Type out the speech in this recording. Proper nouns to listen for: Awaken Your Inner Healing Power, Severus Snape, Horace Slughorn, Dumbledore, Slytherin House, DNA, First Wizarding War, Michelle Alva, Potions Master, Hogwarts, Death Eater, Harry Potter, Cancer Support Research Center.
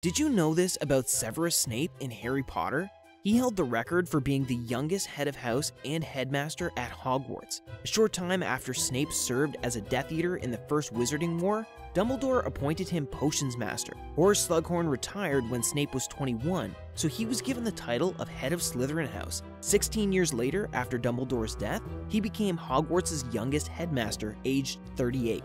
Did you know this about Severus Snape in Harry Potter? He held the record for being the youngest head of house and headmaster at Hogwarts. A short time after Snape served as a Death Eater in the First Wizarding War, Dumbledore appointed him Potions Master. Horace Slughorn retired when Snape was 21, so he was given the title of Head of Slytherin House. 16 years later, after Dumbledore's death, he became Hogwarts' youngest headmaster, aged 38.